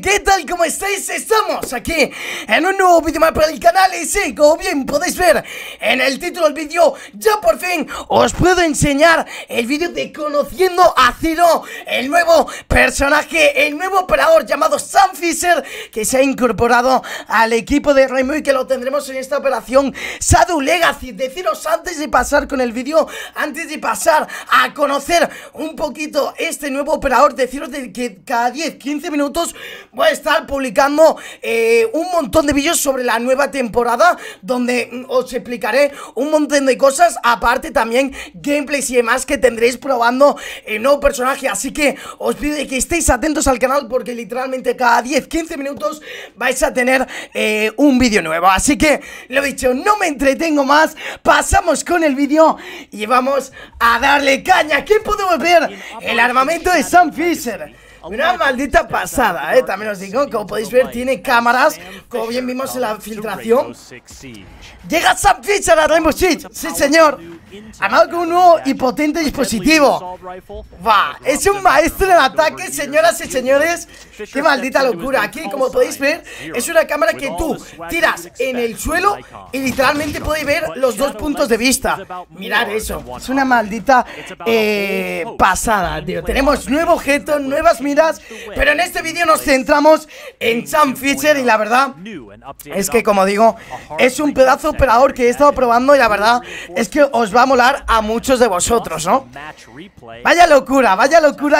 ¿Qué tal? ¿Cómo estáis? Estamos aquí en un nuevo vídeo más para el canal. Y sí, como bien podéis ver en el título del vídeo, ya por fin os puedo enseñar el vídeo de Conociendo a Zero, el nuevo personaje, el nuevo operador llamado Sam Fisher, que se ha incorporado al equipo de Rainbow y que lo tendremos en esta operación Shadow Legacy. Deciros antes de pasar con el vídeo, antes de pasar a conocer un poquito este nuevo operador, deciros de que cada 10-15 minutos voy a estar publicando un montón de vídeos sobre la nueva temporada, donde os explicaré un montón de cosas, aparte también gameplays y demás que tendréis probando el nuevo personaje. Así que os pido que estéis atentos al canal, porque literalmente cada 10-15 minutos vais a tener un vídeo nuevo. Así que, lo dicho, no me entretengo más, pasamos con el vídeo y vamos a darle caña. ¿Qué podemos ver? El armamento de Sam Fisher. Una maldita pasada, también os digo, como podéis ver tiene cámaras, como bien vimos en la filtración. Llega Sam Fisher a Rainbow Six, sí señor, armado con un nuevo y potente dispositivo. Va, es un maestro en ataque, señoras y señores. Qué maldita locura. Aquí, como podéis ver, es una cámara que tú tiras en el suelo y literalmente podéis ver los dos puntos de vista. Mirad eso, es una maldita pasada, tío. Tenemos nuevo objeto, nuevas miras, pero en este vídeo nos centramos en Sam Fisher y la verdad es que, como digo, es un pedazo operador que he estado probando y la verdad es que os va a molar a muchos de vosotros, ¿no? Vaya locura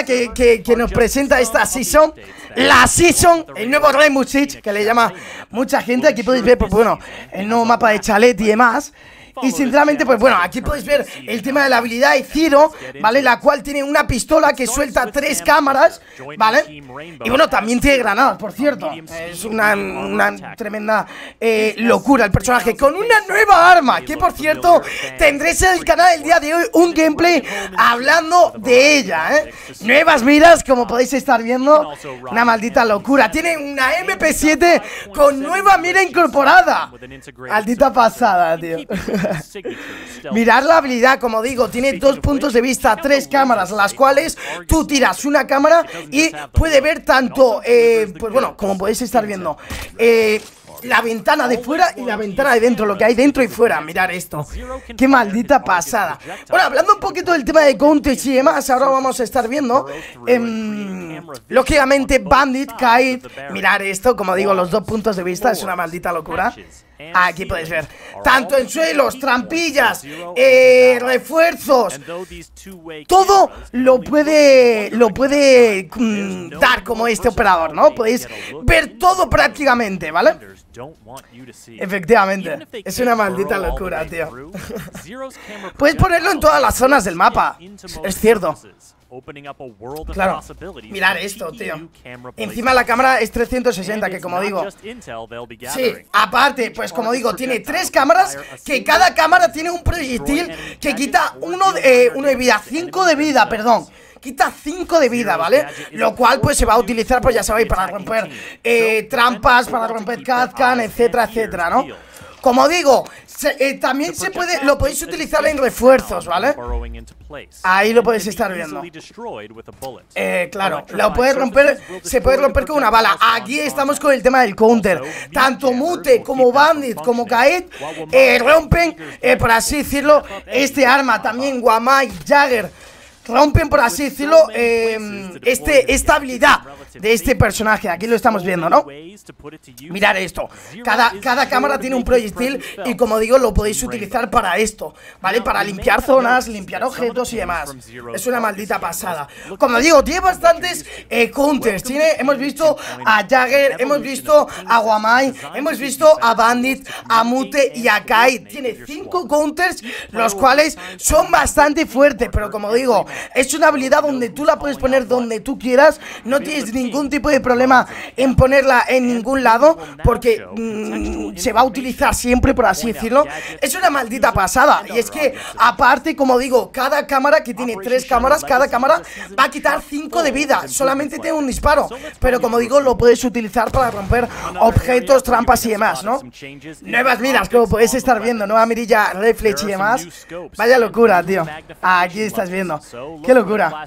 que nos presenta esta season. La season, el nuevo Rainbow Six, que le llama mucha gente. Aquí podéis ver, pues bueno, el nuevo mapa de Chalet y demás. Y sinceramente, pues bueno, aquí podéis ver el tema de la habilidad de Zero, ¿vale? La cual tiene una pistola que suelta 3 cámaras, ¿vale? Y bueno, también tiene granadas, por cierto. Es una tremenda locura el personaje, con una nueva arma, que por cierto, tendréis en el canal el día de hoy un gameplay hablando de ella, ¿eh? Nuevas miras, como podéis estar viendo, una maldita locura. Tiene una MP7 con nueva mira incorporada. Maldita pasada, tío. Mirad la habilidad, como digo, tiene 2 puntos de vista, 3 cámaras, las cuales tú tiras una cámara y puede ver tanto, pues bueno, como podéis estar viendo, la ventana de fuera y la ventana de dentro, lo que hay dentro y fuera. Mirad esto, qué maldita pasada. Bueno, hablando un poquito del tema de countes y demás, ahora vamos a estar viendo lógicamente Bandit, Kaid. Mirad esto, como digo, los 2 puntos de vista, es una maldita locura. Aquí podéis ver, tanto en suelos, trampillas, refuerzos, todo lo puede dar como este operador, ¿no? Podéis ver todo prácticamente, ¿vale? Efectivamente, es una maldita locura, tío. Puedes ponerlo en todas las zonas del mapa, es cierto. Claro, mirad esto, tío. Encima la cámara es 360, que como digo, sí, aparte, pues como digo, tiene 3 cámaras, que cada cámara tiene un proyectil que quita Quita 5 de vida, ¿vale? Lo cual pues se va a utilizar, pues ya sabéis, para romper trampas, para romper catcan, etcétera, etcétera, ¿no? Como digo, también se puede, lo podéis utilizar en refuerzos, ¿vale? Ahí lo podéis estar viendo. Claro, lo puedes romper, se puede romper con una bala. Aquí estamos con el tema del counter. Tanto Mute como Bandit como Kaid rompen, por así decirlo, este arma. También Wamai, Jagger rompen, por así decirlo, esta habilidad de este personaje. Aquí lo estamos viendo, ¿no? Mirad esto, cada cámara tiene un proyectil y, como digo, lo podéis utilizar para esto, ¿vale? Para limpiar zonas, limpiar objetos y demás. Es una maldita pasada. Como digo, tiene bastantes counters. Hemos visto a Jagger, hemos visto a Wamai, hemos visto a Bandit, a Mute y a Kaid. Tiene 5 counters, los cuales son bastante fuertes, pero como digo, es una habilidad donde tú la puedes poner donde tú quieras. No tienes ningún tipo de problema en ponerla en ningún lado, porque se va a utilizar siempre, por así decirlo. Es una maldita pasada. Y es que, aparte, como digo, cada cámara, que tiene 3 cámaras, cada cámara va a quitar 5 de vida. Solamente tiene un disparo, pero como digo, lo puedes utilizar para romper objetos, trampas y demás, ¿no? Nuevas miras, como podéis estar viendo, nueva mirilla, reflex y demás. Vaya locura, tío. Aquí estás viendo, qué locura.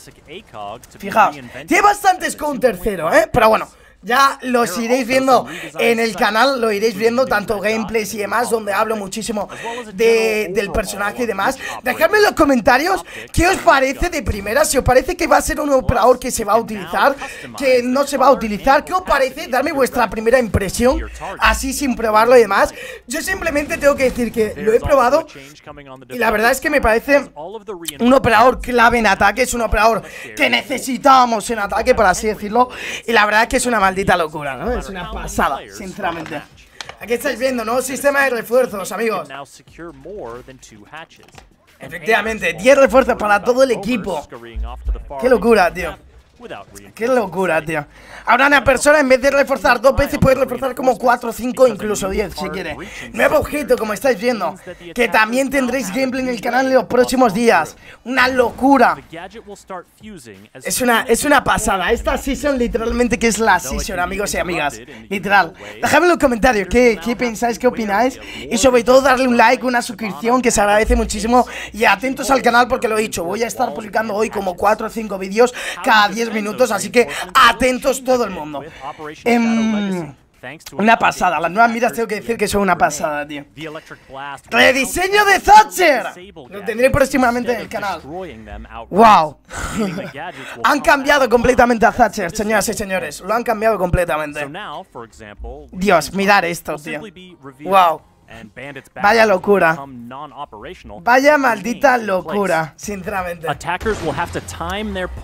Fijaos, tiene bastantes con un tercero, ¿eh? Pero bueno, Ya los iréis viendo en el canal, lo iréis viendo, tanto gameplays y demás, donde hablo muchísimo del personaje y demás. Dejadme en los comentarios qué os parece de primera, si os parece que va a ser un operador que se va a utilizar, que no se va a utilizar, qué os parece, darme vuestra primera impresión, así sin probarlo y demás. Yo simplemente tengo que decir que lo he probado y la verdad es que me parece un operador clave en ataque, es un operador que necesitamos en ataque, por así decirlo, y la verdad es que es una maldita locura, ¿no? Es una pasada, sinceramente. Aquí estáis viendo, ¿no? Sistema de refuerzos, amigos. Efectivamente, 10 refuerzos para todo el equipo. Qué locura, tío. Qué locura, tío. Ahora una persona, en vez de reforzar 2 veces, puede reforzar como 4, 5, incluso 10 si quiere. Nuevo objeto, como estáis viendo, que también tendréis gameplay en el canal en los próximos días. Una locura. Es una pasada. Esta season literalmente que es la season, amigos y amigas. Literal. Dejadme en los comentarios qué pensáis, qué opináis. Y sobre todo darle un like, una suscripción, que se agradece muchísimo. Y atentos al canal porque lo he dicho, voy a estar publicando hoy como 4 o 5 vídeos cada 10 minutos, así que atentos todo el mundo. Una pasada, las nuevas miras tengo que decir que son una pasada, tío. Rediseño de Thatcher, lo tendré próximamente en el canal. Wow. Han cambiado completamente a Thatcher, señoras y señores, lo han cambiado completamente. Dios, mirad esto, tío. Wow. Vaya locura. Vaya maldita locura, sinceramente.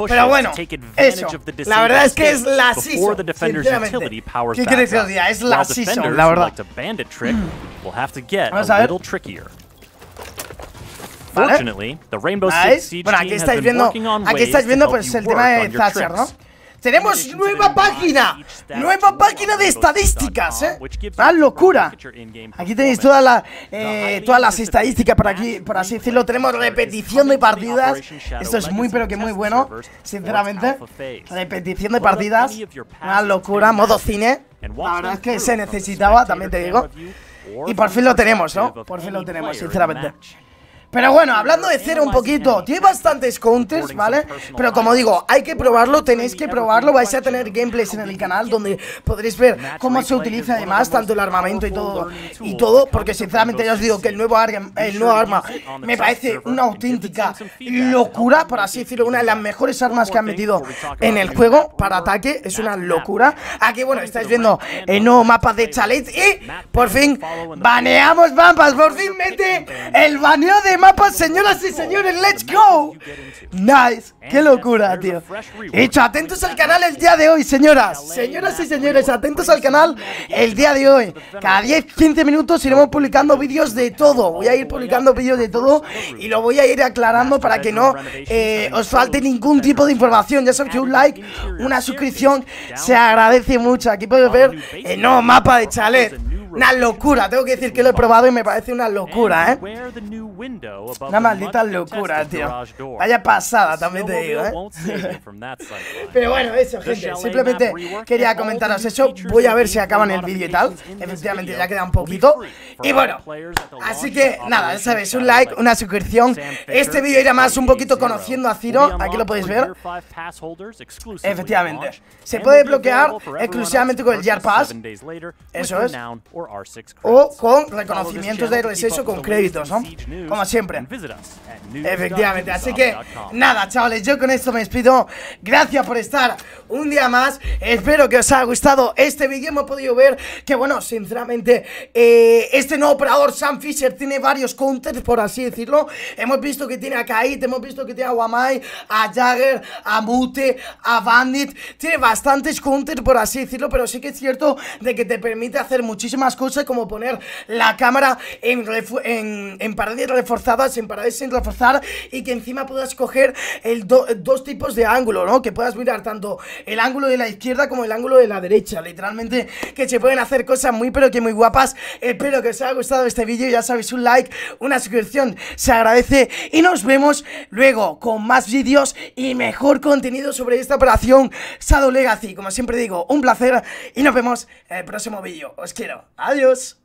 Pero bueno, eso. La verdad es que es la season, sinceramente. ¿Qué queréis que os diga? Es la season, la verdad. Vamos a ver. ¿Vale? Bueno, aquí estáis viendo pues el tema de Thatcher, ¿no? Tenemos nueva página de estadísticas, ¿eh? ¡Ah, locura! Aquí tenéis todas las estadísticas por aquí, por así decirlo. Tenemos repetición de partidas. Esto es muy, pero que muy bueno, sinceramente. Repetición de partidas. ¡Ah, locura! Modo cine. La verdad es que se necesitaba, también te digo. Y por fin lo tenemos, ¿no? Por fin lo tenemos, sinceramente. Pero bueno, hablando de Zero un poquito, tiene bastantes counters, ¿vale? Pero como digo, hay que probarlo, tenéis que probarlo. Vais a tener gameplays en el canal donde podréis ver cómo se utiliza además tanto el armamento y todo, porque sinceramente ya os digo que el nuevo arma me parece una auténtica locura, por así decirlo, una de las mejores armas que han metido en el juego para ataque, es una locura. Aquí, bueno, estáis viendo el nuevo mapa de Chalet y por fin baneamos mapas, por fin mete el baneo de mapas, señoras y señores, let's go. Nice, qué locura, tío. Hecho, atentos al canal el día de hoy, señoras y señores, atentos al canal el día de hoy. Cada 10-15 minutos iremos publicando vídeos de todo. Voy a ir publicando vídeos de todo y lo voy a ir aclarando para que no os falte ningún tipo de información. Ya sabéis que un like, una suscripción se agradece mucho. Aquí podéis ver el nuevo mapa de Chalet. Una locura, tengo que decir que lo he probado y me parece una locura, ¿eh? Una maldita locura, tío. Vaya pasada, también te digo, ¿eh? Pero bueno, eso, gente. Simplemente quería comentaros eso. Voy a ver si acaban el vídeo y tal. Efectivamente, ya queda un poquito. Y bueno, así que nada, ya sabéis, un like, una suscripción. Este vídeo irá más un poquito conociendo a Zero. Aquí lo podéis ver. Efectivamente. Se puede bloquear exclusivamente con el Year Pass. Eso es. O con reconocimientos de RSS o con créditos, ¿no? Como siempre. Efectivamente, así que nada, chavales, yo con esto me despido. Gracias por estar un día más. Espero que os haya gustado este vídeo. Hemos podido ver que, bueno, sinceramente este nuevo operador Sam Fisher tiene varios counters, por así decirlo. Hemos visto que tiene a Kaid, hemos visto que tiene a Wamai, a Jagger, a Mute, a Bandit. Tiene bastantes counters, por así decirlo, pero sí que es cierto de que te permite hacer muchísimas cosas, como poner la cámara en paredes reforzadas, en paredes sin reforzar, y que encima puedas coger dos tipos de ángulo, ¿no? Que puedas mirar tanto el ángulo de la izquierda como el ángulo de la derecha, literalmente, que se pueden hacer cosas muy pero que muy guapas. Espero que os haya gustado este vídeo, ya sabéis, un like, una suscripción, se agradece, y nos vemos luego con más vídeos y mejor contenido sobre esta operación Shadow Legacy. Como siempre digo, un placer y nos vemos en el próximo vídeo. Os quiero, adiós.